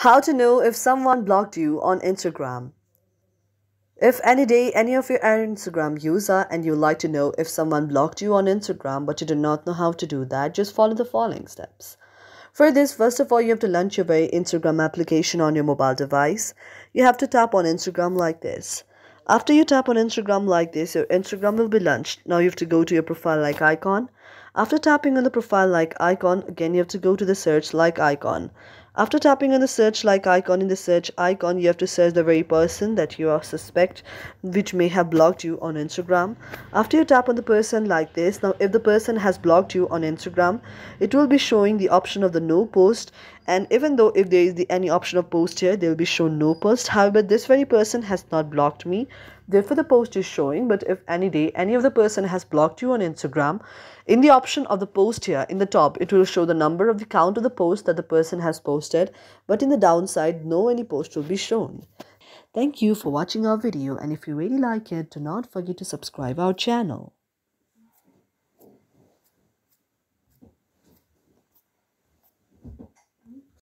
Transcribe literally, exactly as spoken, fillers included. How to know if someone blocked you on Instagram. If any day any of your Instagram user and you like to know if someone blocked you on Instagram but you do not know how to do that, just follow the following steps. For this, first of all, you have to launch your Instagram application on your mobile device. You have to tap on Instagram like this. After you tap on Instagram like this, your Instagram will be launched. Now you have to go to your profile like icon. After tapping on the profile like icon, again you have to go to the search like icon. After tapping on the search like icon, in the search icon, you have to search the very person that you are suspect, which may have blocked you on Instagram. After you tap on the person like this, now if the person has blocked you on Instagram, it will be showing the option of the no post. And even though if there is the, any option of post here, they will be shown no post. However, this very person has not blocked me. Therefore, the post is showing. But if any day any of the person has blocked you on Instagram, in the option of the post here in the top, it will show the number of the count of the post that the person has posted. But in the downside, no any post will be shown. Thank you for watching our video, and if you really like it, do not forget to subscribe our channel.